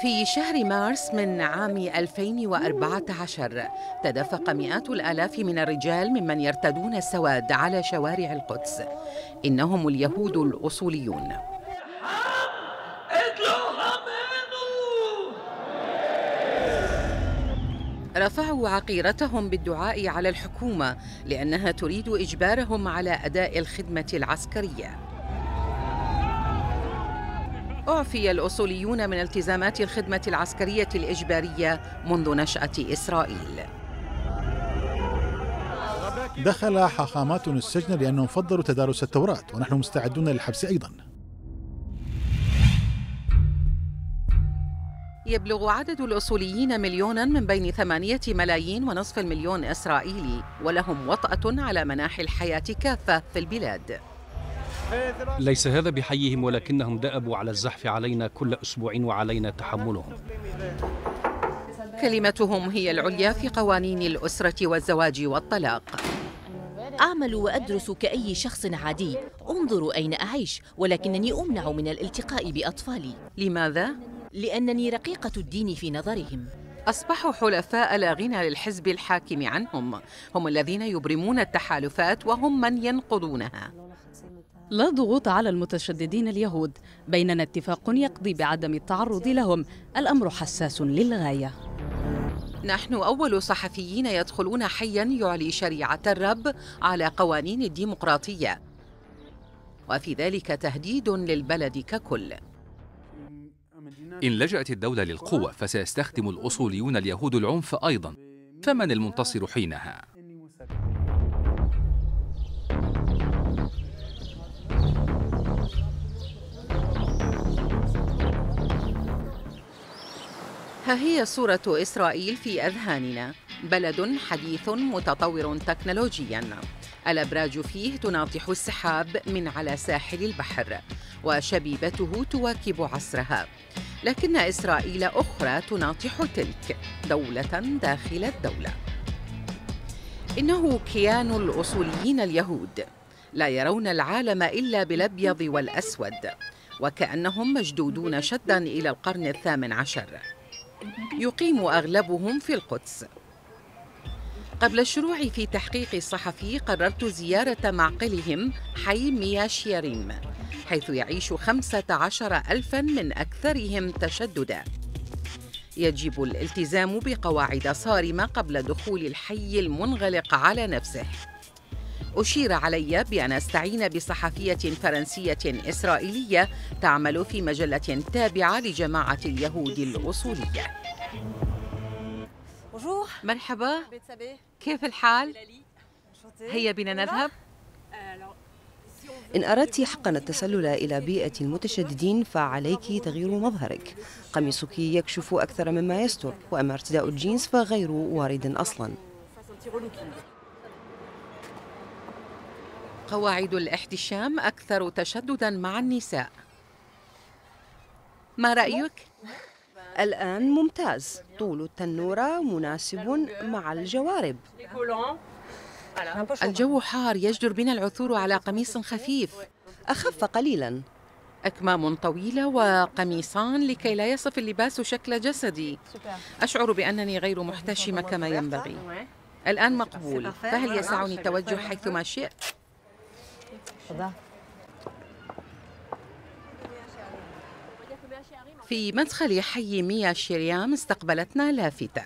في شهر مارس من عام 2014 تدفق مئات الآلاف من الرجال ممن يرتدون السواد على شوارع القدس. إنهم اليهود الأصوليون. رفعوا عقيرتهم بالدعاء على الحكومة لأنها تريد إجبارهم على أداء الخدمة العسكرية. أعفي الأصوليون من التزامات الخدمة العسكرية الإجبارية منذ نشأة إسرائيل. دخل حاخاماتنا السجن لأنهم فضلوا تدارس التوراة، ونحن مستعدون للحبس أيضاً. يبلغ عدد الأصوليين مليوناً من بين 8 ملايين ونصف المليون إسرائيلي، ولهم وطأة على مناحي الحياة كافة في البلاد. ليس هذا بحيهم، ولكنهم دأبوا على الزحف علينا كل أسبوع وعلينا تحملهم. كلمتهم هي العليا في قوانين الأسرة والزواج والطلاق. أعمل وأدرس كأي شخص عادي، انظروا أين أعيش، ولكنني أمنع من الالتقاء بأطفالي. لماذا؟ لأنني رقيقة الدين في نظرهم. أصبحوا حلفاء لا غنى للحزب الحاكم عنهم، هم الذين يبرمون التحالفات وهم من ينقضونها. لا ضغوط على المتشددين اليهود، بيننا اتفاق يقضي بعدم التعرض لهم، الأمر حساس للغاية. نحن أول صحفيين يدخلون حياً يعلي شريعة الرب على قوانين الديمقراطية، وفي ذلك تهديد للبلد ككل. إن لجأت الدولة للقوة فسيستخدم الأصوليون اليهود العنف أيضاً، فمن المنتصر حينها؟ ها هي صورة إسرائيل في أذهاننا، بلد حديث متطور تكنولوجياً، الأبراج فيه تناطح السحاب من على ساحل البحر وشبيبته تواكب عصرها، لكن إسرائيل أخرى تناطح تلك، دولة داخل الدولة. إنه كيان الأصوليين اليهود، لا يرون العالم إلا بالأبيض والأسود، وكأنهم مشدودون شداً إلى القرن 18. يقيم أغلبهم في القدس. قبل الشروع في تحقيق الصحفي قررت زيارة معقلهم حي مياشيريم، حيث يعيش 15,000 من أكثرهم تشدداً. يجب الالتزام بقواعد صارمة قبل دخول الحي المنغلق على نفسه. أشير علي بأن أستعين بصحفية فرنسية إسرائيلية تعمل في مجلة تابعة لجماعة اليهود الأصولية. مرحبا، كيف الحال؟ هيا بنا نذهب. إن أردت حقاً التسلل إلى بيئة المتشددين فعليك تغيير مظهرك، قميصك يكشف أكثر مما يستر، وأما ارتداء الجينز فغير وارد أصلاً. قواعد الاحتشام أكثر تشدداً مع النساء، ما رأيك؟ الآن ممتاز، طول التنورة مناسب مع الجوارب. الجو حار، يجدر بنا العثور على قميص خفيف، أخف قليلاً، أكمام طويلة وقميصان لكي لا يصف اللباس شكل جسدي. أشعر بأنني غير محتشمة كما ينبغي. الآن مقبول، فهل يسعني التوجه حيثما شئت؟ في مدخل حي مياشيريام استقبلتنا لافتة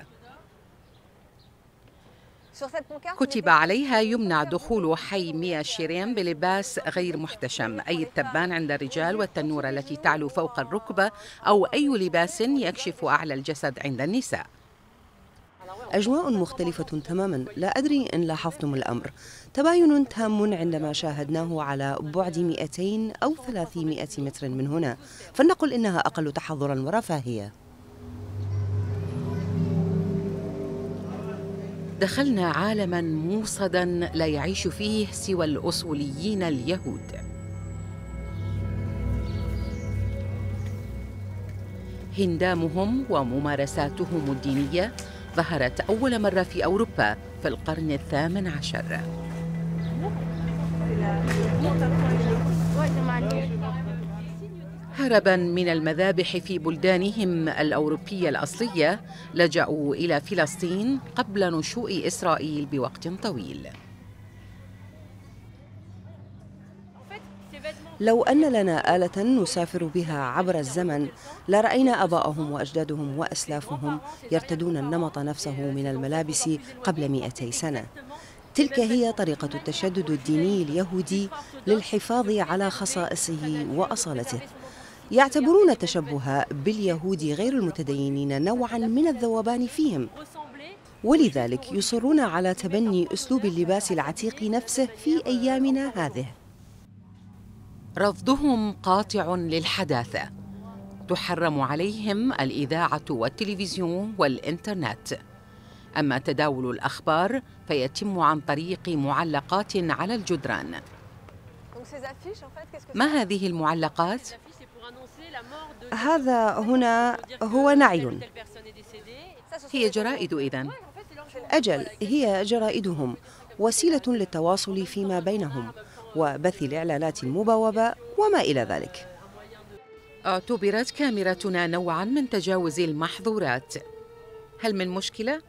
كتب عليها يمنع دخول حي مياشيريم بلباس غير محتشم، أي التبان عند الرجال والتنورة التي تعلو فوق الركبة، أو أي لباس يكشف أعلى الجسد عند النساء. أجواء مختلفة تماماً، لا أدري إن لاحظتم الأمر، تباين تام عندما شاهدناه على بعد 200 أو 300 متر من هنا، فلنقل إنها أقل تحضراً ورفاهية. دخلنا عالماً موصداً لا يعيش فيه سوى الأصوليين اليهود. هندامهم وممارساتهم الدينية ظهرت أول مرة في أوروبا في القرن 18. هربا من المذابح في بلدانهم الأوروبية الأصلية لجأوا إلى فلسطين قبل نشوء إسرائيل بوقت طويل. لو أن لنا آلة نسافر بها عبر الزمن لرأينا آباءهم وأجدادهم وأسلافهم يرتدون النمط نفسه من الملابس قبل 200 سنة. تلك هي طريقة التشدد الديني اليهودي للحفاظ على خصائصه وأصالته. يعتبرون التشبه باليهود غير المتدينين نوعاً من الذوبان فيهم، ولذلك يصرون على تبني أسلوب اللباس العتيق نفسه في أيامنا هذه. رفضهم قاطع للحداثة، تحرم عليهم الإذاعة والتلفزيون والإنترنت، أما تداول الأخبار فيتم عن طريق معلقات على الجدران. ما هذه المعلقات؟ هذا هنا هو نعي. هي جرائد إذن؟ أجل، هي جرائدهم، وسيلة للتواصل فيما بينهم وبث الإعلانات المبوبة وما إلى ذلك. اعتبرت كاميرتنا نوعاً من تجاوز المحظورات، هل من مشكلة؟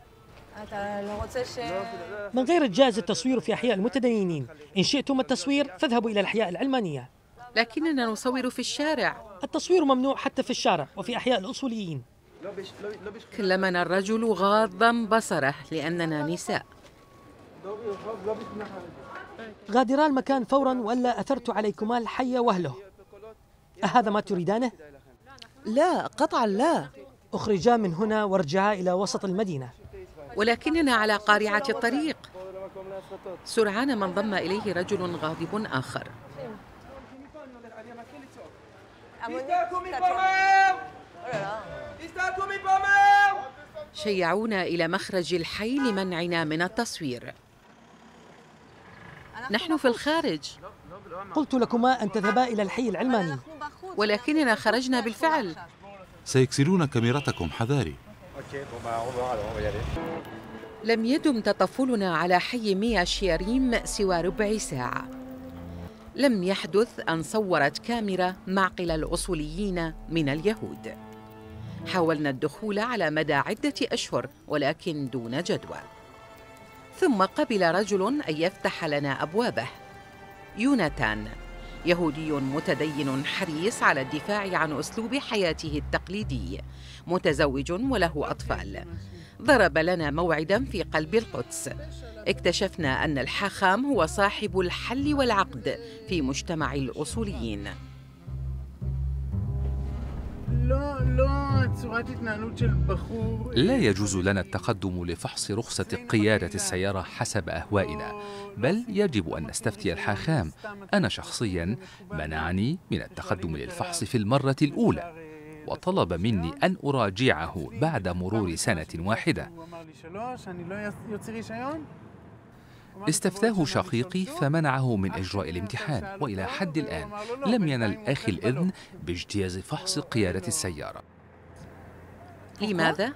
من غير جائز التصوير في أحياء المتدينين، إن شئتم التصوير فاذهبوا إلى الأحياء العلمانية. لكننا نصور في الشارع. التصوير ممنوع حتى في الشارع وفي أحياء الأصوليين. كلمنا الرجل غاضاً بصره لأننا نساء. غادرا المكان فورا وإلا أثرت عليكما الحي وأهله. أهذا ما تريدانه؟ لا قطعا لا. أخرجا من هنا وارجعا إلى وسط المدينة. ولكننا على قارعة الطريق. سرعان ما انضم إليه رجل غاضب آخر. شيعونا إلى مخرج الحي لمنعنا من التصوير. نحن في الخارج. قلت لكما أن تذهبا إلى الحي العلماني. ولكننا خرجنا بالفعل. سيكسرون كاميرتكم، حذاري. لم يدم تطفلنا على حي مياشيريم سوى ربع ساعة. لم يحدث أن صورت كاميرا معقل الأصوليين من اليهود. حاولنا الدخول على مدى عدة أشهر ولكن دون جدوى. ثم قبل رجل أن يفتح لنا أبوابه، يوناتان، يهودي متدين حريص على الدفاع عن أسلوب حياته التقليدي، متزوج وله أطفال. ضرب لنا موعدا في قلب القدس. اكتشفنا أن الحاخام هو صاحب الحل والعقد في مجتمع الأصوليين. لا يجوز لنا التقدم لفحص رخصة قيادة السيارة حسب أهوائنا، بل يجب أن نستفتي الحاخام. أنا شخصيا منعني من التقدم للفحص في المرة الأولى، وطلب مني أن أراجعه بعد مرور سنة واحدة. استفتاه شقيقي فمنعه من إجراء الامتحان، وإلى حد الآن لم ينل أخي الإذن باجتياز فحص قيادة السيارة. لماذا؟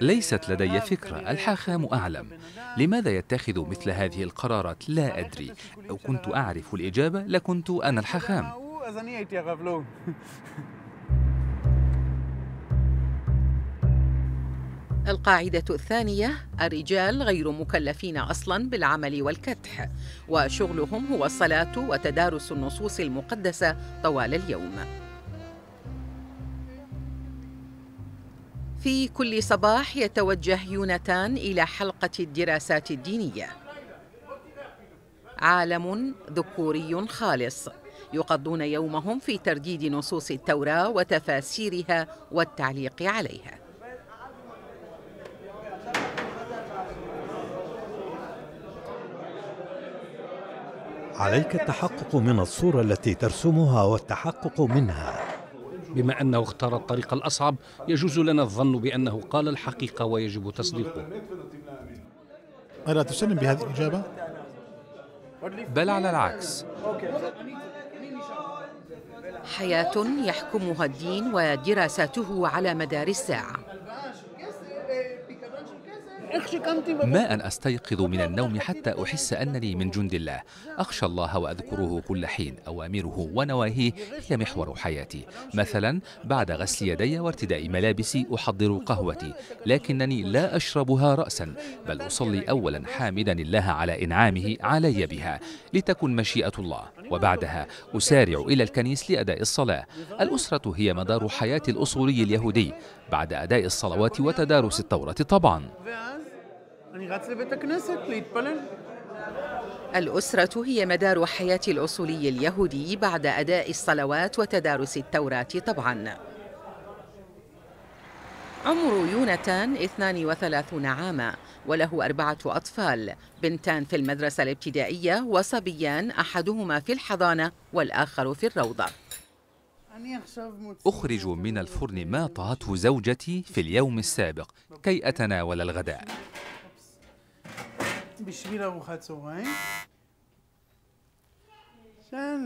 ليست لدي فكرة، الحاخام أعلم. لماذا يتخذ مثل هذه القرارات؟ لا أدري. لو كنت أعرف الإجابة لكنت أنا الحاخام. القاعدة الثانية، الرجال غير مكلفين أصلاً بالعمل والكدح، وشغلهم هو الصلاة وتدارس النصوص المقدسة طوال اليوم. في كل صباح يتوجه يوناتان إلى حلقة الدراسات الدينية. عالم ذكوري خالص، يقضون يومهم في ترديد نصوص التوراة وتفاسيرها والتعليق عليها. عليك التحقق من الصورة التي ترسمها والتحقق منها. بما أنه اختار الطريق الأصعب يجوز لنا الظن بأنه قال الحقيقة ويجب تصديقه. ألا تسلم بهذه الإجابة؟ بل على العكس. حياة يحكمها الدين ودراساته على مدار الساعة. ما أن أستيقظ من النوم حتى أحس أنني من جند الله. أخشى الله وأذكره كل حين. أوامره ونواهيه هي محور حياتي. مثلا بعد غسل يدي وارتداء ملابسي أحضر قهوتي، لكنني لا أشربها رأسا، بل أصلي أولا حامدا الله على إنعامه علي بها لتكن مشيئة الله، وبعدها أسارع إلى الكنيس لأداء الصلاة. الأسرة هي مدار حياة الأصولي اليهودي بعد أداء الصلوات وتدارس التوراة طبعا. الأسرة هي مدار حياة الأصولي اليهودي بعد أداء الصلوات وتدارس التوراة طبعا. عمر يوناتان 32 عاما وله 4 أطفال، بنتان في المدرسة الابتدائية وصبيان، أحدهما في الحضانة والآخر في الروضة. أخرج من الفرن ما طهته زوجتي في اليوم السابق كي أتناول الغداء.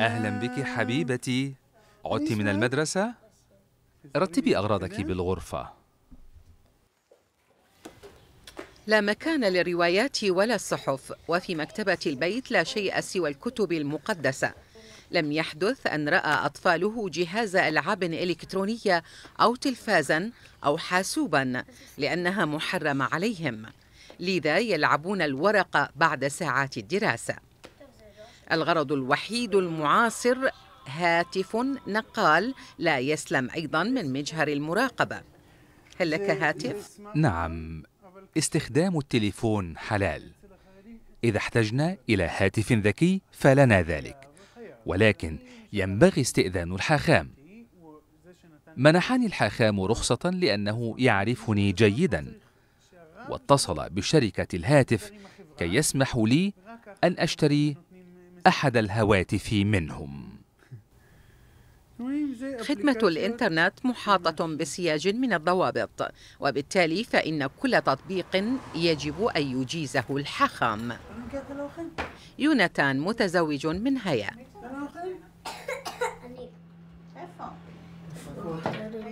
أهلا بك حبيبتي، عدت من المدرسة؟ رتبي أغراضك بالغرفة. لا مكان للروايات ولا الصحف، وفي مكتبة البيت لا شيء سوى الكتب المقدسة. لم يحدث أن رأى أطفاله جهاز ألعاب إلكترونية أو تلفازا أو حاسوبا، لأنها محرمة عليهم، لذا يلعبون الورق بعد ساعات الدراسة. الغرض الوحيد المعاصر هاتف نقال لا يسلم أيضا من مجهر المراقبة. هل لك هاتف؟ نعم، استخدام التليفون حلال، إذا احتجنا إلى هاتف ذكي فلنا ذلك، ولكن ينبغي استئذان الحاخام. منحني الحاخام رخصة لأنه يعرفني جيدا، واتصل بشركة الهاتف كي يسمحوا لي أن أشتري أحد الهواتف منهم. خدمة الإنترنت محاطة بسياج من الضوابط، وبالتالي فإن كل تطبيق يجب أن يجيزه الحاخام. يوناتان متزوج من هيا.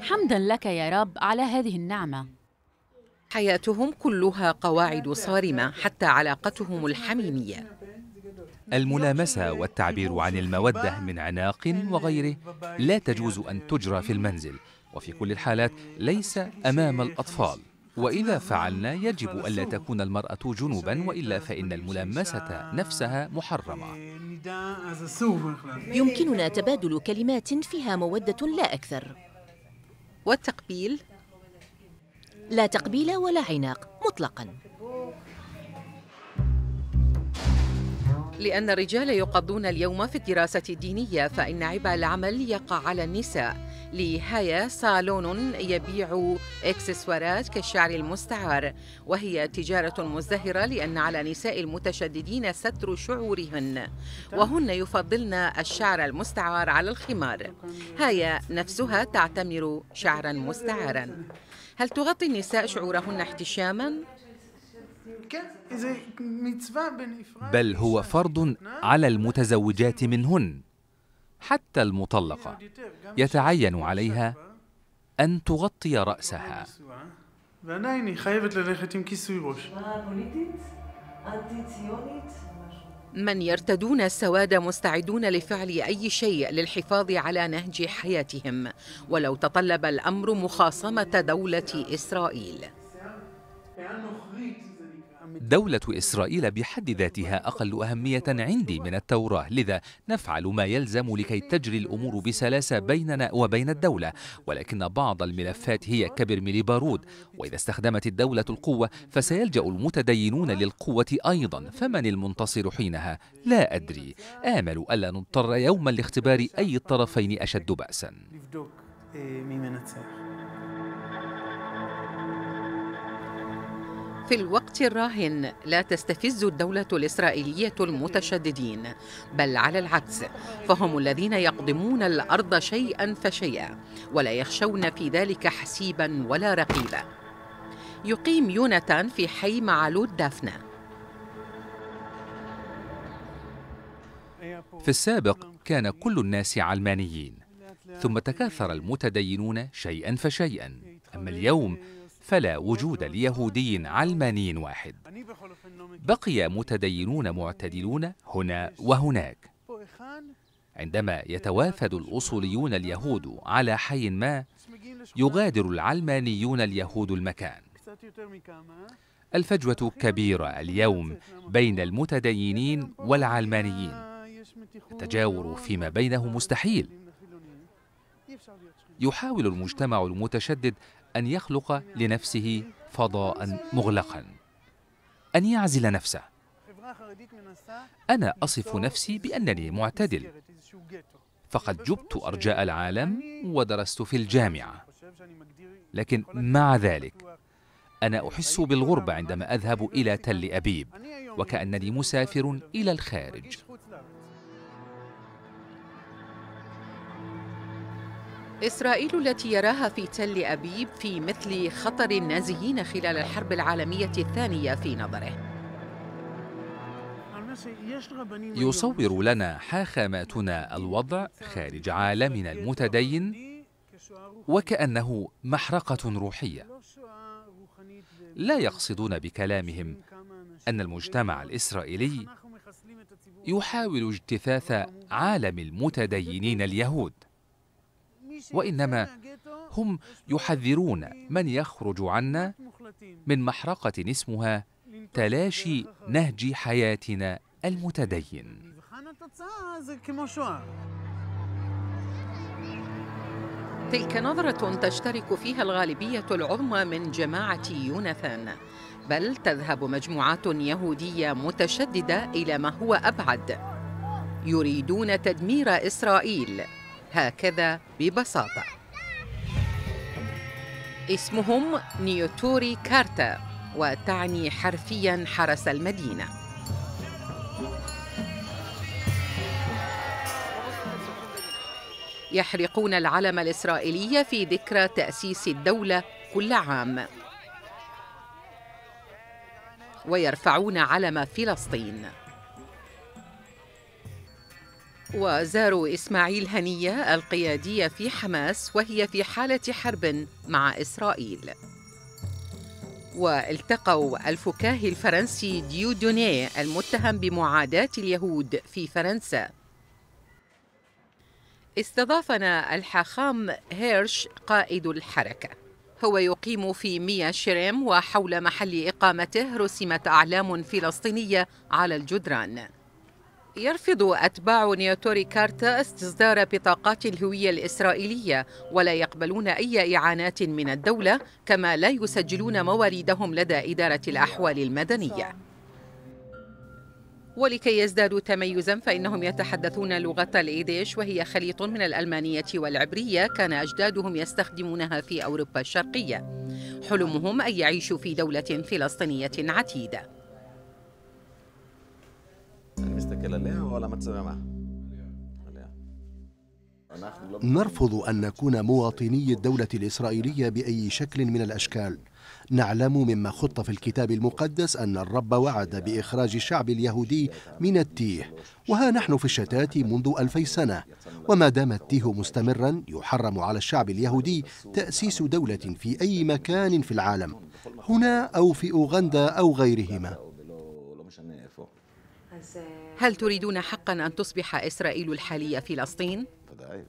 حمدا لك يا رب على هذه النعمة. حياتهم كلها قواعد صارمة، حتى علاقتهم الحميمية. الملامسة والتعبير عن المودة من عناق وغيره لا تجوز أن تجرى في المنزل، وفي كل الحالات ليس أمام الأطفال. وإذا فعلنا يجب ألا تكون المرأة جنبا، وإلا فإن الملامسة نفسها محرمة. يمكننا تبادل كلمات فيها مودة لا أكثر. والتقبيل؟ لا تقبيل ولا عناق مطلقاً. لأن الرجال يقضون اليوم في الدراسة الدينية، فإن عبء العمل يقع على النساء. لهايا صالون يبيع إكسسوارات كالشعر المستعار، وهي تجارة مزدهرة لأن على نساء المتشددين ستر شعورهن، وهن يفضلن الشعر المستعار على الخمار. هايا نفسها تعتمر شعراً مستعاراً. هل تغطي النساء شعورهن احتشاماً؟ بل هو فرض على المتزوجات منهن، حتى المطلقة يتعين عليها أن تغطي رأسها. من يرتدون السواد مستعدون لفعل أي شيء للحفاظ على نهج حياتهم، ولو تطلب الأمر مخاصمة دولة إسرائيل. دولة إسرائيل بحد ذاتها أقل أهمية عندي من التوراة، لذا نفعل ما يلزم لكي تجري الأمور بسلاسة بيننا وبين الدولة، ولكن بعض الملفات هي كبرميل بارود، وإذا استخدمت الدولة القوة فسيلجأ المتدينون للقوة أيضا، فمن المنتصر حينها؟ لا أدري. آمل ألا نضطر يوما لاختبار أي الطرفين أشد بأسا. في الوقت الراهن لا تستفز الدولة الإسرائيلية المتشددين، بل على العكس فهم الذين يقضمون الأرض شيئا فشيئا، ولا يخشون في ذلك حسيبا ولا رقيبا. يقيم يوناتان في حي معلود دافنة. في السابق كان كل الناس علمانيين، ثم تكاثر المتدينون شيئا فشيئا. أما اليوم فلا وجود ليهودي علماني واحد، بقي متدينون معتدلون هنا وهناك. عندما يتوافد الأصوليون اليهود على حي ما، يغادر العلمانيون اليهود المكان. الفجوة كبيرة اليوم بين المتدينين والعلمانيين، التجاور فيما بينهم مستحيل. يحاول المجتمع المتشدد أن يخلق لنفسه فضاء مغلقا، أن يعزل نفسه. أنا أصف نفسي بأنني معتدل، فقد جبت أرجاء العالم ودرست في الجامعة، لكن مع ذلك أنا أحس بالغربة عندما أذهب إلى تل أبيب، وكأنني مسافر إلى الخارج. إسرائيل التي يراها في تل أبيب في مثل خطر النازيين خلال الحرب العالمية الثانية في نظره. يصور لنا حاخاماتنا الوضع خارج عالمنا المتدين وكأنه محرقة روحية. لا يقصدون بكلامهم أن المجتمع الإسرائيلي يحاول اجتثاث عالم المتدينين اليهود، وإنما هم يحذرون من يخرج عنا من محرقة اسمها تلاشي نهج حياتنا المتدين. تلك نظرة تشترك فيها الغالبية العظمى من جماعة يوناتان، بل تذهب مجموعات يهودية متشددة إلى ما هو أبعد، يريدون تدمير إسرائيل هكذا ببساطة. اسمهم نطوري كارتا، وتعني حرفياً حرس المدينة. يحرقون العلم الإسرائيلي في ذكرى تأسيس الدولة كل عام، ويرفعون علم فلسطين. وزاروا إسماعيل هنية القيادية في حماس، وهي في حالة حرب مع إسرائيل، والتقوا الفكاهي الفرنسي ديودوني المتهم بمعاداة اليهود في فرنسا. استضافنا الحاخام هيرش قائد الحركة، هو يقيم في مياشيريم، وحول محل إقامته رسمت أعلام فلسطينية على الجدران. يرفض أتباع نطوري كارتا استصدار بطاقات الهوية الإسرائيلية، ولا يقبلون أي إعانات من الدولة، كما لا يسجلون مواردهم لدى إدارة الأحوال المدنية. ولكي يزدادوا تميزاً فإنهم يتحدثون لغة الإيديش، وهي خليط من الألمانية والعبرية، كان أجدادهم يستخدمونها في أوروبا الشرقية. حلمهم أن يعيشوا في دولة فلسطينية عتيدة. نرفض أن نكون مواطني الدولة الإسرائيلية بأي شكل من الأشكال. نعلم مما خط في الكتاب المقدس أن الرب وعد بإخراج الشعب اليهودي من التيه، وها نحن في الشتات منذ 2000 سنة، وما دام التيه مستمرا يحرم على الشعب اليهودي تأسيس دولة في أي مكان في العالم، هنا أو في أوغندا أو غيرهما. هل تريدون حقاً أن تصبح إسرائيل الحالية فلسطين؟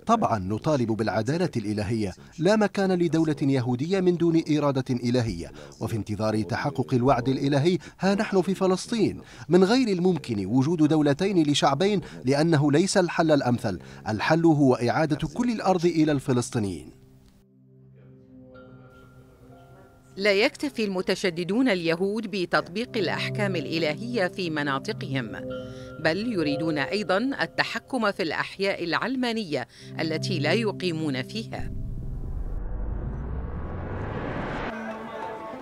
طبعاً نطالب بالعدالة الإلهية، لا مكان لدولة يهودية من دون إرادة إلهية، وفي انتظار تحقق الوعد الإلهي ها نحن في فلسطين. من غير الممكن وجود دولتين لشعبين، لأنه ليس الحل الأمثل، الحل هو إعادة كل الأرض إلى الفلسطينيين. لا يكتفي المتشددون اليهود بتطبيق الأحكام الإلهية في مناطقهم، بل يريدون أيضاً التحكم في الأحياء العلمانية التي لا يقيمون فيها.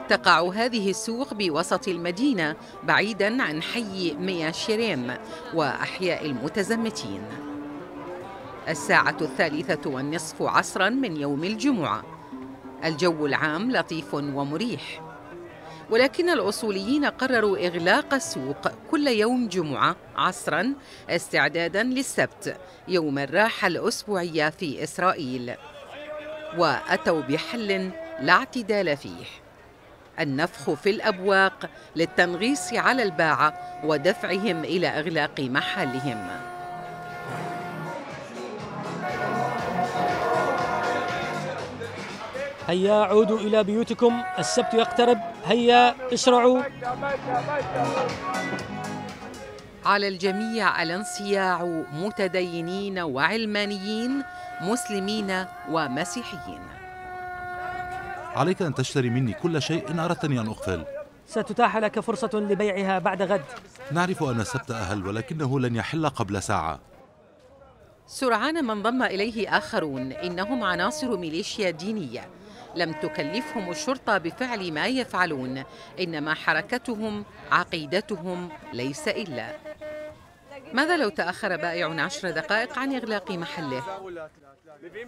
تقع هذه السوق بوسط المدينة بعيداً عن حي مياشيريم وأحياء المتزمتين. الساعة 3:30 عصراً من يوم الجمعة. الجو العام لطيف ومريح، ولكن الأصوليين قرروا إغلاق السوق كل يوم جمعة عصراً استعداداً للسبت، يوم الراحة الأسبوعية في إسرائيل، وأتوا بحل لا اعتدال فيه. النفخ في الأبواق للتنغيص على الباعة ودفعهم إلى إغلاق محلهم. هيا عودوا إلى بيوتكم، السبت يقترب، هيا اسرعوا. على الجميع الانصياع متدينين وعلمانيين، مسلمين ومسيحيين. عليك أن تشتري مني كل شيء إن أردتني أن أقفل. ستتاح لك فرصة لبيعها بعد غد. نعرف أن السبت أهل ولكنه لن يحل قبل ساعة. سرعان ما انضم إليه آخرون إنهم عناصر ميليشيا دينية، لم تكلفهم الشرطة بفعل ما يفعلون، إنما حركتهم عقيدتهم ليس إلا. ماذا لو تأخر بائع 10 دقائق عن إغلاق محله؟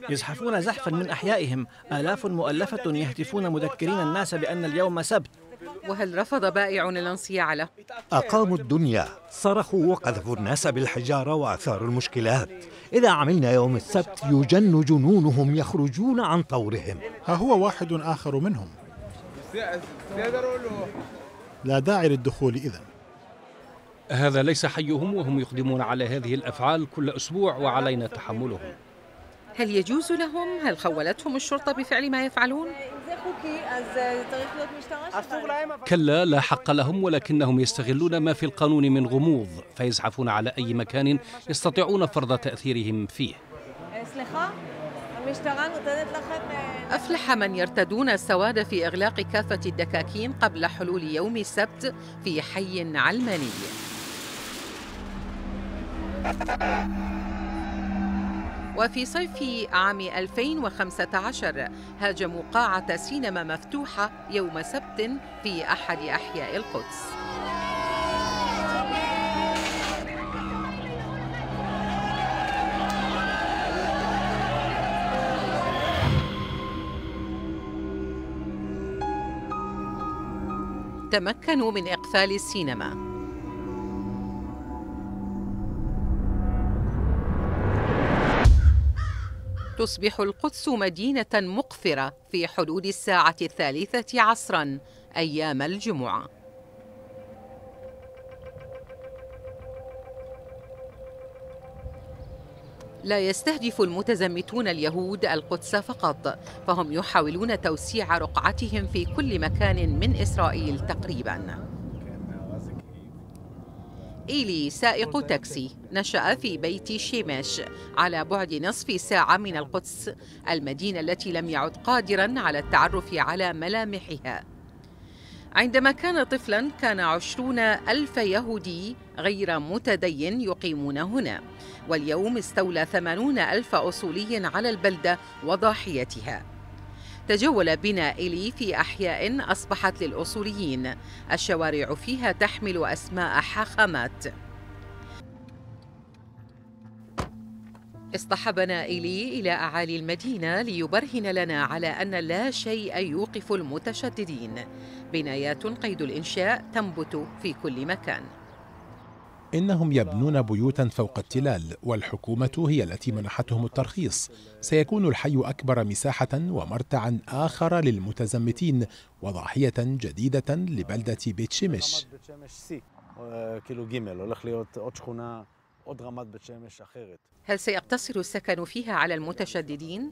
يزحفون زحفاً من أحيائهم، آلاف مؤلفة يهتفون مذكرين الناس بأن اليوم سبت. وهل رفض بائع الانصياع له؟ أقاموا الدنيا، صرخوا وقذفوا الناس بالحجارة وأثاروا المشكلات. إذا عملنا يوم السبت يجن جنونهم، يخرجون عن طورهم. ها هو واحد آخر منهم، لا داعي للدخول إذن. هذا ليس حيهم وهم يقدمون على هذه الأفعال كل أسبوع وعلينا تحملهم. هل يجوز لهم؟ هل خولتهم الشرطة بفعل ما يفعلون؟ كلا، لا حق لهم، ولكنهم يستغلون ما في القانون من غموض فيزحفون على أي مكان يستطيعون فرض تأثيرهم فيه. أفلح من يرتدون السواد في إغلاق كافة الدكاكين قبل حلول يوم السبت في حي علماني. وفي صيف عام 2015 هاجموا قاعة سينما مفتوحة يوم سبت في أحد أحياء القدس. تمكنوا من إقفال السينما. تصبح القدس مدينة مقفرة في حدود 15:00 أيام الجمعة. لا يستهدف المتزمتون اليهود القدس فقط، فهم يحاولون توسيع رقعتهم في كل مكان من إسرائيل تقريباً. إيلي سائق تاكسي نشأ في بيت شيمش على بعد نصف ساعة من القدس، المدينة التي لم يعد قادراً على التعرف على ملامحها. عندما كان طفلاً كان 20,000 يهودي غير متدين يقيمون هنا، واليوم استولى 80,000 أصولي على البلدة وضاحيتها. تجول بنا إيلي في أحياء أصبحت للأصوليين، الشوارع فيها تحمل أسماء حاخامات. اصطحبنا إيلي إلى أعالي المدينة ليبرهن لنا على أن لا شيء يوقف المتشددين، بنايات قيد الإنشاء تنبت في كل مكان. إنهم يبنون بيوتاً فوق التلال، والحكومة هي التي منحتهم الترخيص. سيكون الحي أكبر مساحة ومرتعاً آخر للمتزمتين، وضاحية جديدة لبلدة بيت شيمش. هل سيقتصر السكن فيها على المتشددين؟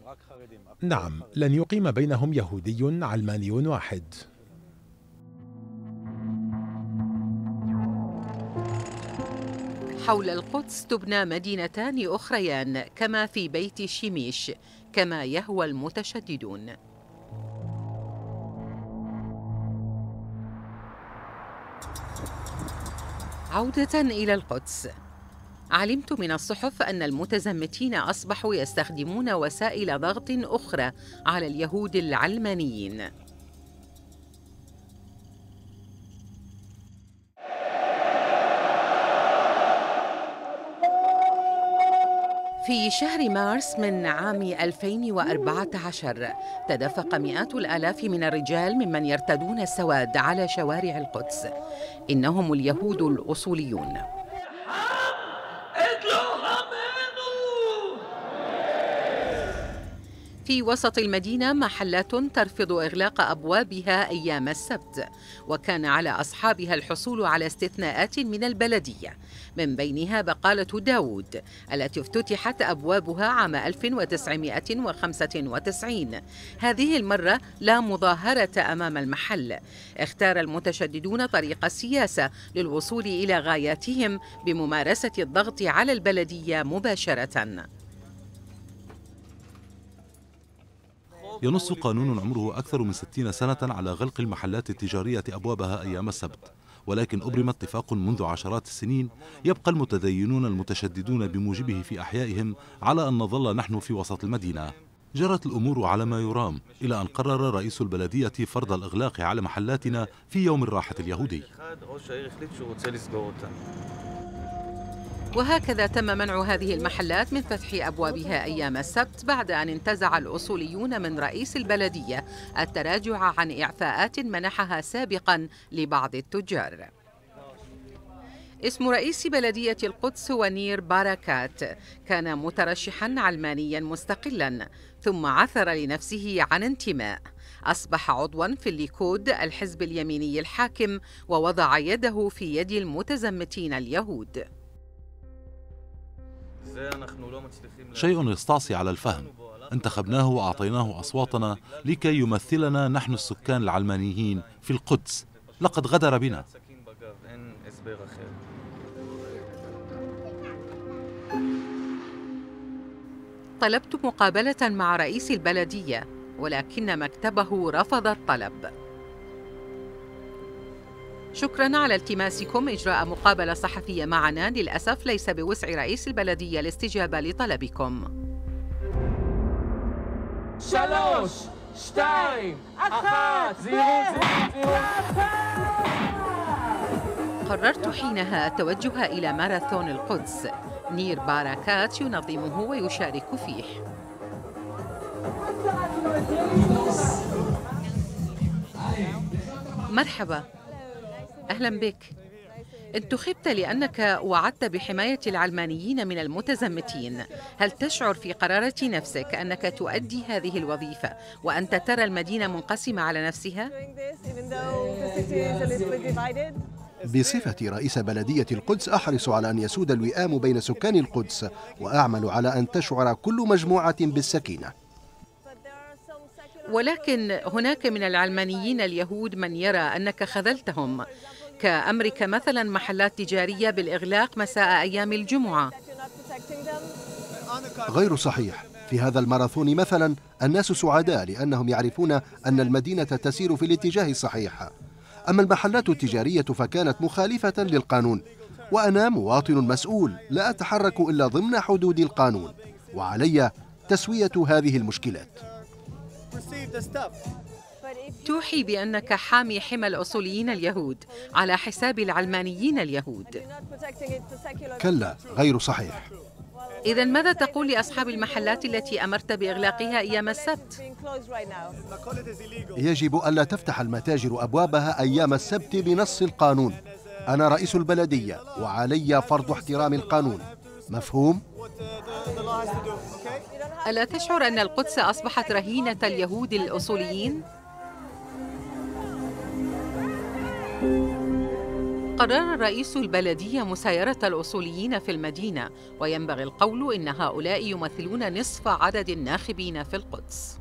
نعم، لن يقيم بينهم يهودي علماني واحد. حول القدس تبنى مدينتان أخريان كما في بيت شيمش، كما يهوى المتشددون. عودة إلى القدس، علمت من الصحف أن المتزمتين أصبحوا يستخدمون وسائل ضغط أخرى على اليهود العلمانيين. في شهر مارس من عام 2014 تدفق مئات الآلاف من الرجال ممن يرتدون السواد على شوارع القدس. إنهم اليهود الأصوليون. في وسط المدينة محلات ترفض إغلاق أبوابها أيام السبت، وكان على أصحابها الحصول على استثناءات من البلدية، من بينها بقالة داود التي افتتحت أبوابها عام 1995. هذه المرة لا مظاهرة أمام المحل. اختار المتشددون طريق السياسة للوصول إلى غاياتهم بممارسة الضغط على البلدية مباشرة. ينص قانون عمره أكثر من 60 سنة على غلق المحلات التجارية أبوابها أيام السبت، ولكن أبرم اتفاق منذ عشرات السنين يبقى المتدينون المتشددون بموجبه في أحيائهم على أن نظل نحن في وسط المدينة. جرت الأمور على ما يرام إلى أن قرر رئيس البلدية فرض الإغلاق على محلاتنا في يوم الراحة اليهودي. وهكذا تم منع هذه المحلات من فتح أبوابها أيام السبت بعد أن انتزع الأصوليون من رئيس البلدية التراجع عن إعفاءات منحها سابقا لبعض التجار. اسم رئيس بلدية القدس هو نير باركات، كان مترشحا علمانيا مستقلا، ثم عثر لنفسه عن انتماء، أصبح عضوا في الليكود الحزب اليميني الحاكم، ووضع يده في يد المتزمتين اليهود. شيء يستعصي على الفهم، انتخبناه وأعطيناه أصواتنا لكي يمثلنا نحن السكان العلمانيين في القدس، لقد غدر بنا. طلبت مقابلة مع رئيس البلدية ولكن مكتبه رفض الطلب. شكراً على التماسكم إجراء مقابلة صحفية معنا، للأسف ليس بوسع رئيس البلدية الاستجابة لطلبكم. 3، 2، 1، 0. قررت حينها التوجه إلى ماراثون القدس نير باركات ينظمه ويشارك فيه. مرحبا، أهلا بك. انتخبت لأنك وعدت بحماية العلمانيين من المتزمتين. هل تشعر في قرارة نفسك أنك تؤدي هذه الوظيفة وأنت ترى المدينة منقسمة على نفسها؟ بصفتي رئيس بلدية القدس أحرص على أن يسود الوئام بين سكان القدس، وأعمل على أن تشعر كل مجموعة بالسكينة. ولكن هناك من العلمانيين اليهود من يرى أنك خذلتهم، كأمرك مثلا محلات تجارية بالإغلاق مساء أيام الجمعة. غير صحيح. في هذا الماراثون مثلا الناس سعداء لأنهم يعرفون أن المدينة تسير في الاتجاه الصحيح، أما المحلات التجارية فكانت مخالفة للقانون، وأنا مواطن مسؤول لا أتحرك إلا ضمن حدود القانون، وعلي تسوية هذه المشكلات. توحي بأنك حامي حمى الأصوليين اليهود على حساب العلمانيين اليهود. كلا، غير صحيح. إذن ماذا تقول لأصحاب المحلات التي أمرت بإغلاقها أيام السبت؟ يجب ألا تفتح المتاجر أبوابها أيام السبت بنص القانون. أنا رئيس البلدية وعلي فرض احترام القانون، مفهوم؟ ألا تشعر أن القدس أصبحت رهينة اليهود الأصوليين؟ قرر رئيس البلدية مسايرة الأصوليين في المدينة، وينبغي القول إن هؤلاء يمثلون نصف عدد الناخبين في القدس.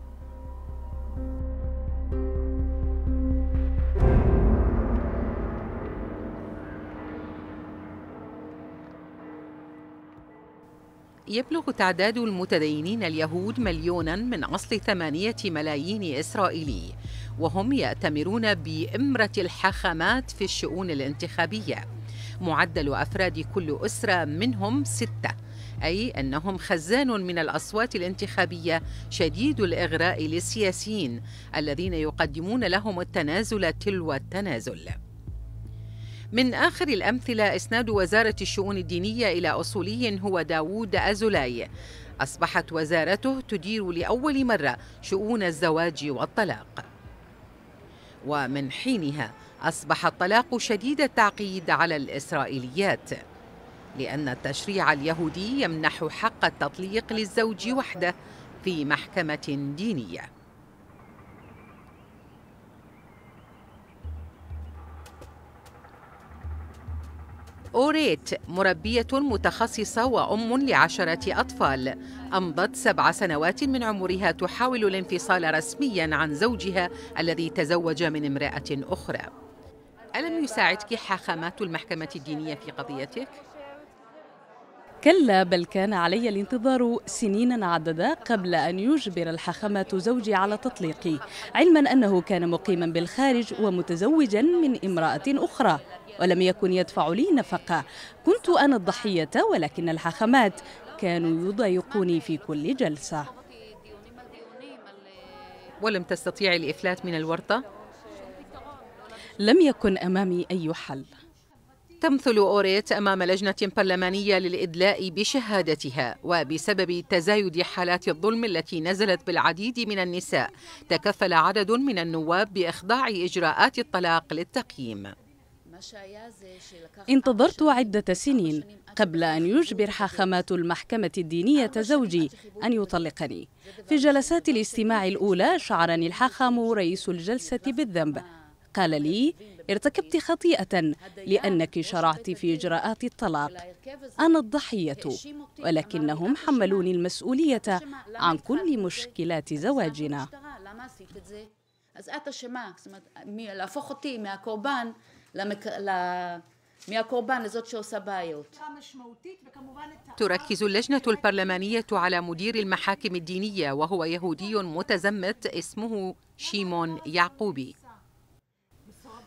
يبلغ تعداد المتدينين اليهود 1,000,000 من أصل 8 ملايين إسرائيلي، وهم يأتمرون بإمرة الحاخامات في الشؤون الانتخابية. معدل أفراد كل أسرة منهم 6، أي أنهم خزان من الأصوات الانتخابية شديد الإغراء للسياسيين الذين يقدمون لهم التنازل تلو التنازل. من آخر الأمثلة إسناد وزارة الشؤون الدينية إلى أصولي هو داود أزولاي، أصبحت وزارته تدير لأول مرة شؤون الزواج والطلاق، ومن حينها أصبح الطلاق شديد التعقيد على الإسرائيليات، لأن التشريع اليهودي يمنح حق التطليق للزوج وحده، في محكمة دينية. أوريت مربية متخصصة وأم ل10 أطفال أمضت 7 سنوات من عمرها تحاول الانفصال رسمياً عن زوجها الذي تزوج من امرأة أخرى. ألم يساعدك حاخامات المحكمة الدينية في قضيتك؟ كلا، بل كان علي الانتظار سنين عددا قبل أن يجبر الحاخامة زوجي على تطليقي، علما أنه كان مقيما بالخارج ومتزوجا من امرأة أخرى ولم يكن يدفع لي نفقة. كنت أنا الضحية، ولكن الحاخامات كانوا يضايقوني في كل جلسة. ولم تستطيع الإفلات من الورطة؟ لم يكن أمامي أي حل. تمثل أوريت أمام لجنة برلمانية للإدلاء بشهادتها، وبسبب تزايد حالات الظلم التي نزلت بالعديد من النساء تكفل عدد من النواب بإخضاع إجراءات الطلاق للتقييم. انتظرت عدة سنين قبل أن يجبر حاخامات المحكمة الدينية زوجي أن يطلقني. في جلسات الاستماع الأولى شعرني الحاخام رئيس الجلسة بالذنب، قال لي: ارتكبت خطيئة لأنك شرعت في إجراءات الطلاق، أنا الضحية، ولكنهم حملوني المسؤولية عن كل مشكلات زواجنا. تركز اللجنة البرلمانية على مدير المحاكم الدينية، وهو يهودي متزمت اسمه شيمون يعقوبي.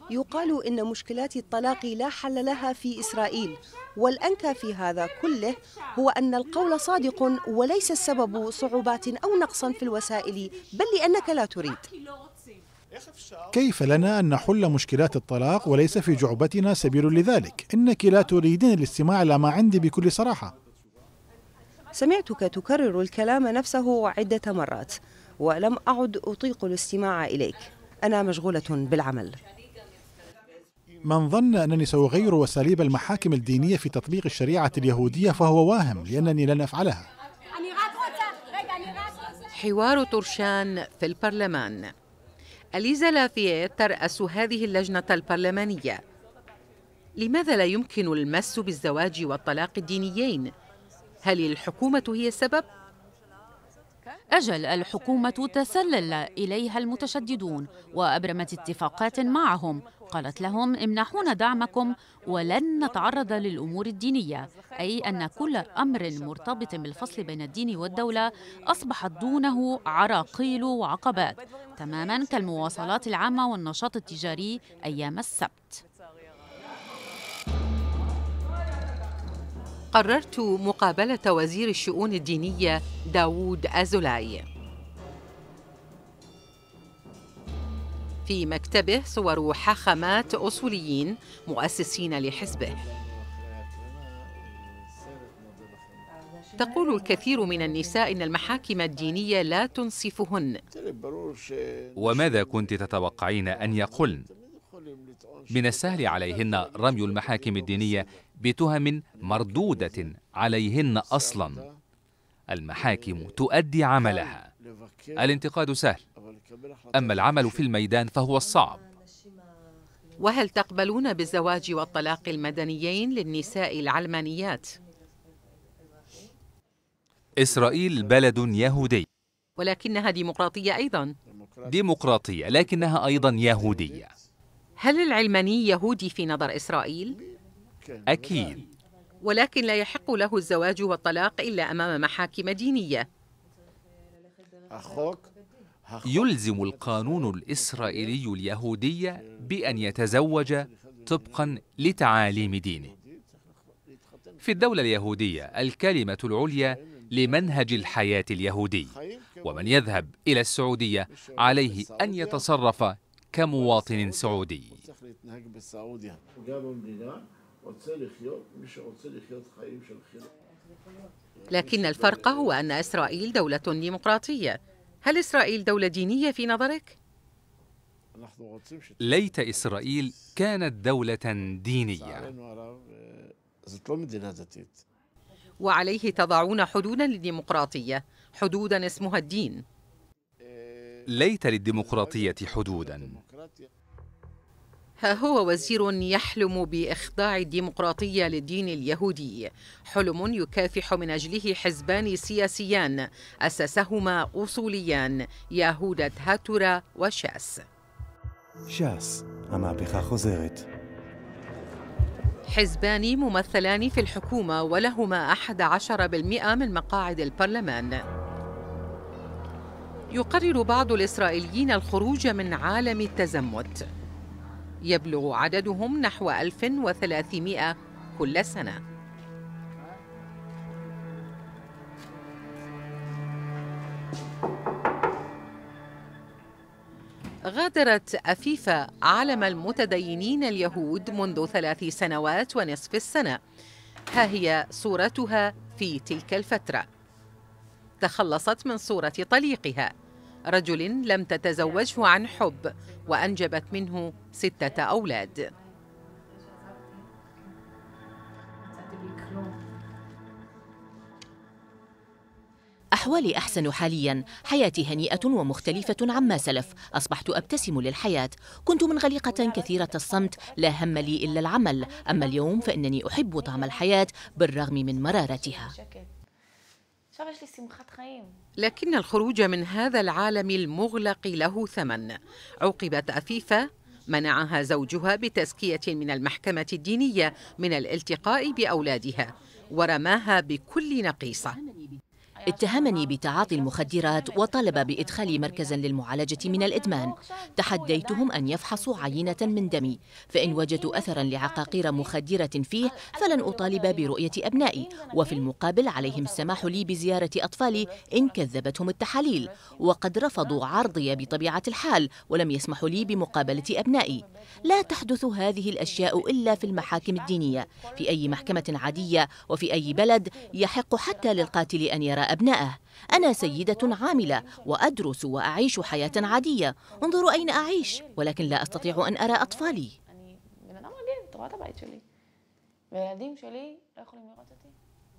يقال إن مشكلات الطلاق لا حل لها في إسرائيل، والأنكى في هذا كله هو أن القول صادق، وليس السبب صعوبات أو نقصا في الوسائل، بل لأنك لا تريد. كيف لنا أن نحل مشكلات الطلاق وليس في جعبتنا سبيل لذلك؟ إنك لا تريدين الاستماع إلى ما عندي بكل صراحة. سمعتك تكرر الكلام نفسه عدة مرات، ولم أعد أطيق الاستماع إليك، أنا مشغولة بالعمل. من ظن أنني سأغير أساليب المحاكم الدينية في تطبيق الشريعة اليهودية فهو واهم، لأنني لن أفعلها. حوار طرشان في البرلمان. أليزا لافيه ترأس هذه اللجنة البرلمانية. لماذا لا يمكن المس بالزواج والطلاق الدينيين؟ هل الحكومة هي السبب؟ أجل، الحكومة تسلل إليها المتشددون وأبرمت اتفاقات معهم، قالت لهم: امنحونا دعمكم ولن نتعرض للأمور الدينية، أي أن كل أمر مرتبط بالفصل بين الدين والدولة أصبحت دونه عراقيل وعقبات، تماما كالمواصلات العامة والنشاط التجاري أيام السبت. قررت مقابلة وزير الشؤون الدينية داود أزولاي. في مكتبه صور حاخامات أصوليين مؤسسين لحزبه. تقول الكثير من النساء إن المحاكم الدينية لا تنصفهن. وماذا كنت تتوقعين أن يقولن؟ من السهل عليهن رمي المحاكم الدينية بتهم مردودة عليهن أصلا. المحاكم تؤدي عملها، الانتقاد سهل، أما العمل في الميدان فهو الصعب. وهل تقبلون بالزواج والطلاق المدنيين للنساء العلمانيات؟ إسرائيل بلد يهودي، ولكنها ديمقراطية أيضا. ديمقراطية لكنها أيضا يهودية. هل العلماني يهودي في نظر إسرائيل؟ أكيد، ولكن لا يحق له الزواج والطلاق إلا أمام محاكم دينية. يلزم القانون الإسرائيلي اليهودي بأن يتزوج طبقا لتعاليم دينه. في الدولة اليهودية الكلمة العليا لمنهج الحياة اليهودي، ومن يذهب إلى السعودية عليه أن يتصرف كمواطن سعودي. لكن الفرق هو أن إسرائيل دولة ديمقراطية. هل إسرائيل دولة دينية في نظرك؟ ليت إسرائيل كانت دولة دينية. وعليه تضعون حدودا للديمقراطية، حدودا اسمها الدين. ليت للديمقراطية حدودا. ها هو وزير يحلم بإخضاع الديمقراطية للدين اليهودي، حلم يكافح من أجله حزبان سياسيان أسسهما أصوليان، يهوذت هاتورا وشاس. شاس أما بخا خزيرت. حزبان ممثلان في الحكومة ولهما 11% من مقاعد البرلمان. يقرر بعض الإسرائيليين الخروج من عالم التزمت. يبلغ عددهم نحو 1300 كل سنة. غادرت أفيفا عالم المتدينين اليهود منذ 3 سنوات ونصف السنة. ها هي صورتها في تلك الفترة. تخلصت من صورة طليقها، رجل لم تتزوجه عن حب، وأنجبت منه 6 أولاد. أحوالي أحسن حالياً، حياتي هنيئة ومختلفة عما سلف، أصبحت أبتسم للحياة، كنت منغلقة كثيرة الصمت، لا هم لي إلا العمل، أما اليوم فإنني أحب طعم الحياة بالرغم من مرارتها. لكن الخروج من هذا العالم المغلق له ثمن. عوقبت أفيفا، منعها زوجها بتزكية من المحكمة الدينية من الالتقاء بأولادها، ورماها بكل نقيصة. اتهمني بتعاطي المخدرات وطلب بإدخال مركزاً للمعالجة من الإدمان. تحديتهم أن يفحصوا عينة من دمي، فإن وجدوا أثراً لعقاقير مخدرة فيه فلن أطالب برؤية أبنائي، وفي المقابل عليهم السماح لي بزيارة أطفالي إن كذبتهم التحاليل، وقد رفضوا عرضي بطبيعة الحال ولم يسمحوا لي بمقابلة أبنائي. لا تحدث هذه الأشياء إلا في المحاكم الدينية، في أي محكمة عادية وفي أي بلد. يحق حتى للقاتل أن يرى أبنائه. أنا سيدة عاملة وأدرس وأعيش حياة عادية، انظروا أين أعيش، ولكن لا أستطيع أن أرى أطفالي.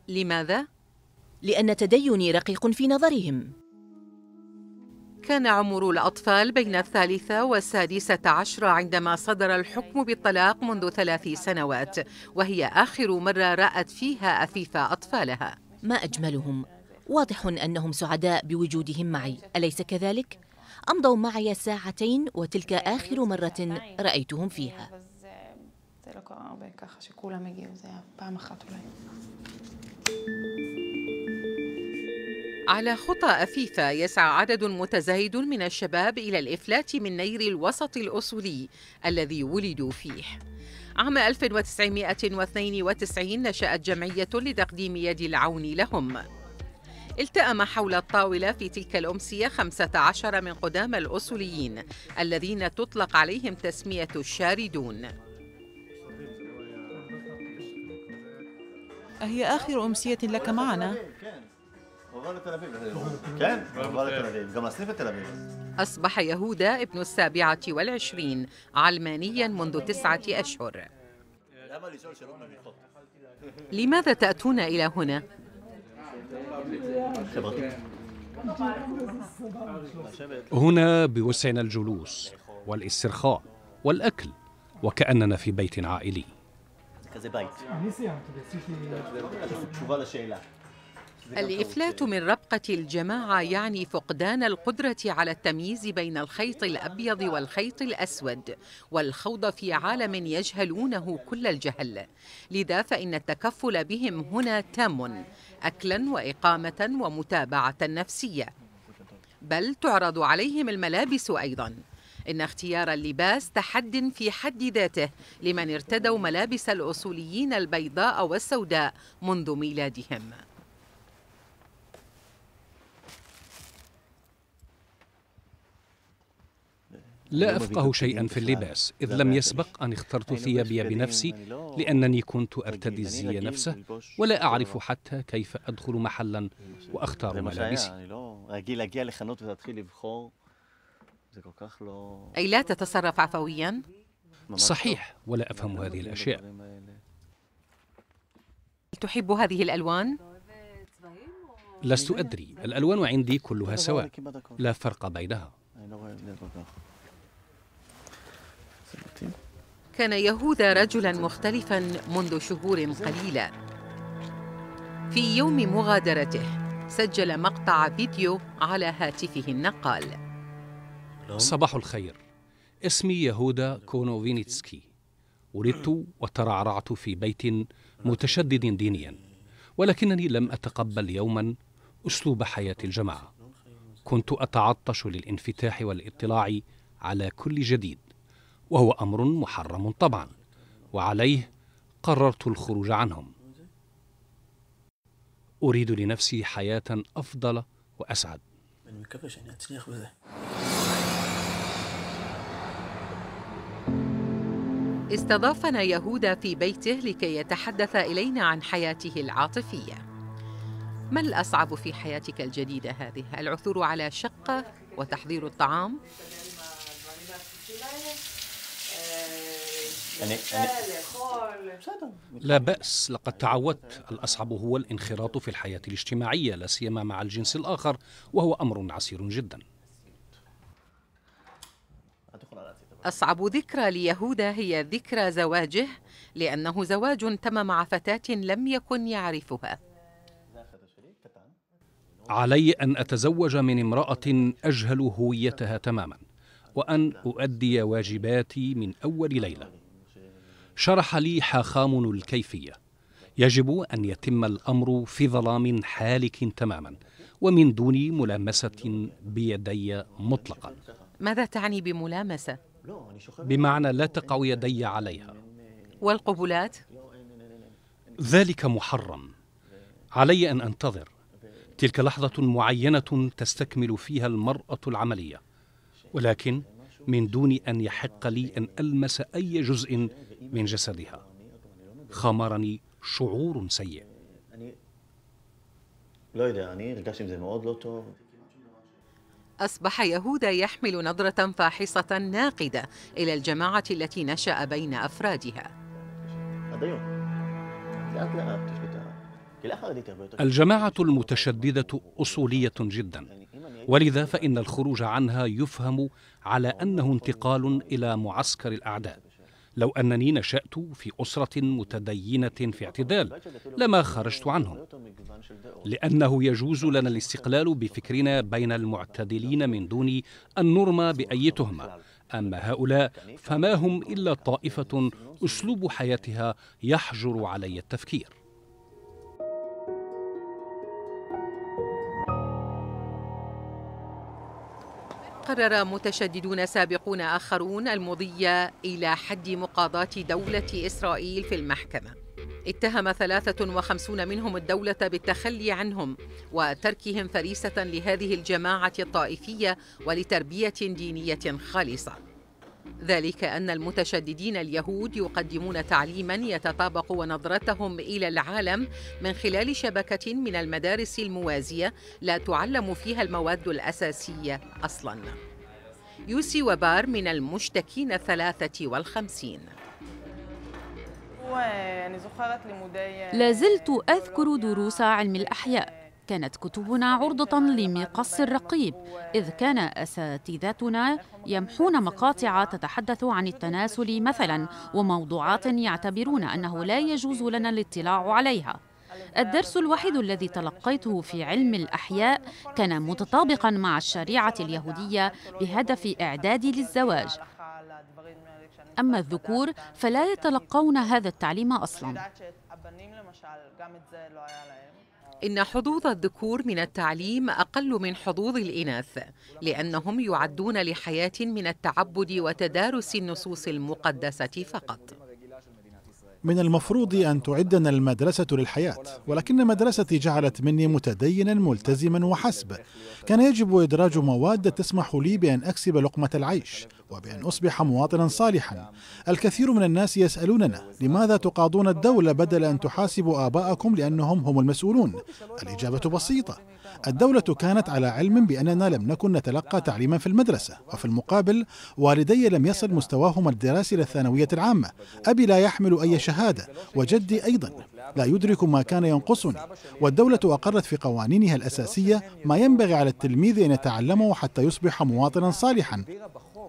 لماذا؟ لأن تديني رقيق في نظرهم. كان عمر الأطفال بين 13 و16 عندما صدر الحكم بالطلاق منذ 3 سنوات، وهي آخر مرة رأت فيها أفيفا أطفالها. ما أجملهم، واضح أنهم سعداء بوجودهم معي، أليس كذلك؟ أمضوا معي 2 ساعة وتلك آخر مرة رأيتهم فيها. على خطى أفيفا يسعى عدد متزايد من الشباب إلى الإفلات من نير الوسط الأصولي الذي ولدوا فيه. عام 1992 نشأت جمعية لتقديم يد العون لهم. التأم حول الطاولة في تلك الأمسية 15 من قدامى الأصوليين الذين تطلق عليهم تسمية الشاردون. أهي آخر أمسية لك معنا؟ أصبح يهوذا ابن 27 علمانياً منذ 9 أشهر. لماذا تأتون إلى هنا؟ هنا بوسعنا الجلوس والاسترخاء والأكل، وكأننا في بيت عائلي. الإفلات من ربقة الجماعة يعني فقدان القدرة على التمييز بين الخيط الأبيض والخيط الأسود، والخوض في عالم يجهلونه كل الجهل. لذا فإن التكفل بهم هنا تام، أكلاً وإقامة ومتابعة نفسية، بل تعرض عليهم الملابس أيضاً. إن اختيار اللباس تحد في حد ذاته لمن ارتدوا ملابس الأصوليين البيضاء والسوداء منذ ميلادهم. لا أفقه شيئاً في اللباس، إذ لم يسبق أن اخترت ثيابي بنفسي، لأنني كنت أرتدي الزي نفسه، ولا أعرف حتى كيف أدخل محلاً وأختار ملابسي. أي لا تتصرف عفوياً؟ صحيح، ولا أفهم هذه الأشياء. تحب هذه الألوان؟ لست أدري، الألوان عندي كلها سواء، لا فرق بينها. كان يهوذا رجلاً مختلفاً منذ شهور قليلة. في يوم مغادرته سجل مقطع فيديو على هاتفه النقال. صباح الخير، اسمي يهوذا كونوفينيتسكي، ولدت وترعرعت في بيت متشدد دينياً، ولكنني لم أتقبل يوماً أسلوب حياة الجماعة. كنت أتعطش للانفتاح والاطلاع على كل جديد، وهو أمر محرم طبعاً، وعليه قررت الخروج عنهم. أريد لنفسي حياة أفضل وأسعد. استضافنا يهوذا في بيته لكي يتحدث إلينا عن حياته العاطفية. ما الأصعب في حياتك الجديدة هذه؟ العثور على شقة وتحضير الطعام؟ لا بأس، لقد تعودت. الأصعب هو الانخراط في الحياة الاجتماعية، لا سيما مع الجنس الآخر، وهو أمر عسير جدا. أصعب ذكرى ليهوذا هي ذكرى زواجه، لأنه زواج تم مع فتاة لم يكن يعرفها. علي أن أتزوج من امرأة أجهل هويتها تماما، وأن أؤدي واجباتي من أول ليلة. شرح لي حاخام الكيفية، يجب أن يتم الأمر في ظلام حالك تماما، ومن دون ملامسة بيدي مطلقا. ماذا تعني بملامسة؟ بمعنى لا تقع يدي عليها. والقبلات؟ ذلك محرم. علي أن أنتظر تلك لحظة معينة تستكمل فيها المرأة العملية، ولكن من دون أن يحق لي أن ألمس أي جزء من جسدها. خمرني شعور سيء. أصبح يهوذا يحمل نظرة فاحصة ناقدة إلى الجماعة التي نشأ بين أفرادها. الجماعة المتشددة أصولية جدا، ولذا فإن الخروج عنها يفهم على أنه انتقال إلى معسكر الأعداء. لو أنني نشأت في أسرة متدينة في اعتدال لما خرجت عنهم، لأنه يجوز لنا الاستقلال بفكرنا بين المعتدلين من دون أن نرمى بأي تهمة. أما هؤلاء فما هم إلا طائفة أسلوب حياتها يحجر علي التفكير. قرر متشددون سابقون آخرون المضي إلى حد مقاضاة دولة إسرائيل في المحكمة. اتهم 53 منهم الدولة بالتخلي عنهم وتركهم فريسة لهذه الجماعة الطائفية ولتربية دينية خالصة. ذلك أن المتشددين اليهود يقدمون تعليما يتطابق ونظرتهم إلى العالم من خلال شبكة من المدارس الموازية لا تعلم فيها المواد الأساسية أصلا. يوسي وبار من المشتكين 53. لازلت أذكر دروس علم الأحياء، كانت كتبنا عرضة لمقص رقيب، إذ كان أساتذتنا يمحون مقاطع تتحدث عن التناسل مثلا، وموضوعات يعتبرون أنه لا يجوز لنا الاطلاع عليها. الدرس الوحيد الذي تلقيته في علم الأحياء كان متطابقا مع الشريعة اليهودية بهدف إعدادي للزواج. أما الذكور فلا يتلقون هذا التعليم أصلا. إن حظوظ الذكور من التعليم أقل من حظوظ الإناث، لأنهم يعدون لحياة من التعبد وتدارس النصوص المقدسة فقط. من المفروض أن تعدنا المدرسة للحياة، ولكن مدرستي جعلت مني متدينا ملتزما وحسب. كان يجب إدراج مواد تسمح لي بأن أكسب لقمة العيش وبأن أصبح مواطنا صالحا. الكثير من الناس يسألوننا لماذا تقاضون الدولة بدل أن تحاسبوا آباءكم لأنهم هم المسؤولون؟ الإجابة بسيطة، الدولة كانت على علم بأننا لم نكن نتلقى تعليما في المدرسة، وفي المقابل والدي لم يصل مستواهما الدراسي للثانوية العامة، أبي لا يحمل أي شهادة، وجدي أيضا لا يدرك ما كان ينقصني، والدولة أقرت في قوانينها الأساسية ما ينبغي على التلميذ أن يتعلمه حتى يصبح مواطنا صالحا.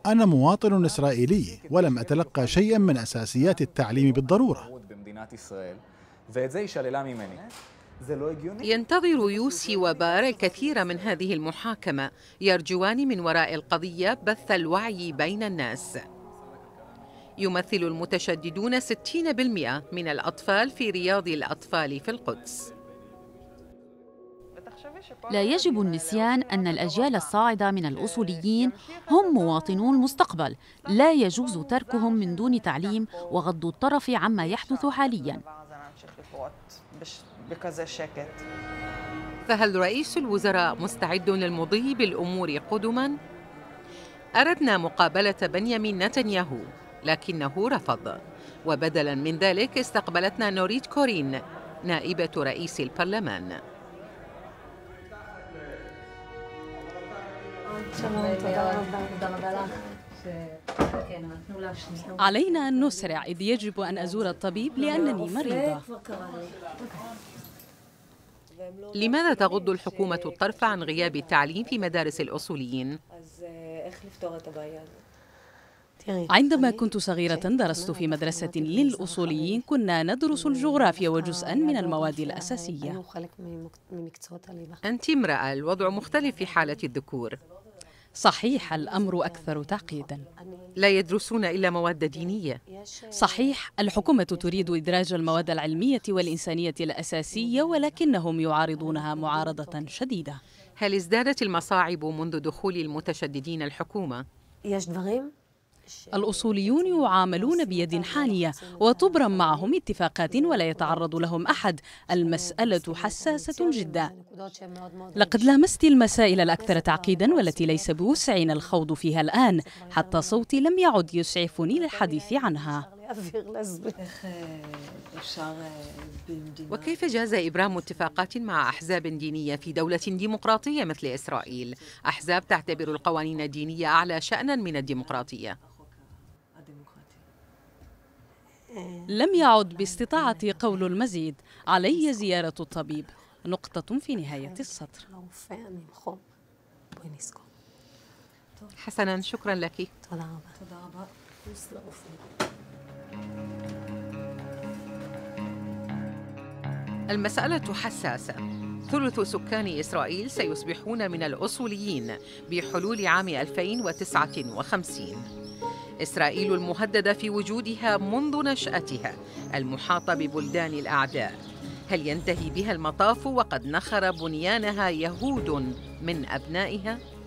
أنا مواطن إسرائيلي ولم أتلقى شيئا من أساسيات التعليم بالضرورة. ينتظر يوسي وبار الكثير من هذه المحاكمة، يرجوان من وراء القضية بث الوعي بين الناس. يمثل المتشددون 60% من الأطفال في رياض الأطفال في القدس. لا يجب النسيان أن الأجيال الصاعدة من الأصوليين هم مواطنو المستقبل، لا يجوز تركهم من دون تعليم وغض الطرف عما يحدث حاليا. فهل رئيس الوزراء مستعد للمضي بالأمور قدما؟ أردنا مقابلة بنيامين نتنياهو لكنه رفض، وبدلا من ذلك استقبلتنا نوريت كورين نائبة رئيس البرلمان. علينا أن نسرع إذ يجب أن أزور الطبيب لأنني مريضة. لماذا تغض الحكومة الطرف عن غياب التعليم في مدارس الأصوليين؟ عندما كنت صغيرة درست في مدرسة للأصوليين، كنا ندرس الجغرافيا وجزءا من المواد الأساسية. أنت امرأة، الوضع مختلف في حالة الذكور. صحيح، الأمر أكثر تعقيدا. لا يدرسون إلا مواد دينية. صحيح، الحكومة تريد إدراج المواد العلمية والإنسانية الأساسية ولكنهم يعارضونها معارضة شديدة. هل ازدادت المصاعب منذ دخول المتشددين الحكومة؟ الأصوليون يعاملون بيد حانية وتبرم معهم اتفاقات ولا يتعرض لهم أحد. المسألة حساسة جدا. لقد لامست المسائل الأكثر تعقيدا والتي ليس بوسعنا الخوض فيها الآن، حتى صوتي لم يعد يسعفني للحديث عنها. وكيف جاز إبرام اتفاقات مع أحزاب دينية في دولة ديمقراطية مثل إسرائيل؟ أحزاب تعتبر القوانين الدينية أعلى شأنا من الديمقراطية. لم يعد باستطاعتي قول المزيد، علي زيارة الطبيب. نقطة في نهاية السطر. حسنا، شكرا لك. المسألة حساسة. ثلث سكان إسرائيل سيصبحون من الأصوليين بحلول عام 2059. إسرائيل المهددة في وجودها منذ نشأتها، المحاطة ببلدان الأعداء، هل ينتهي بها المطاف وقد نخر بنيانها يهود من أبنائها؟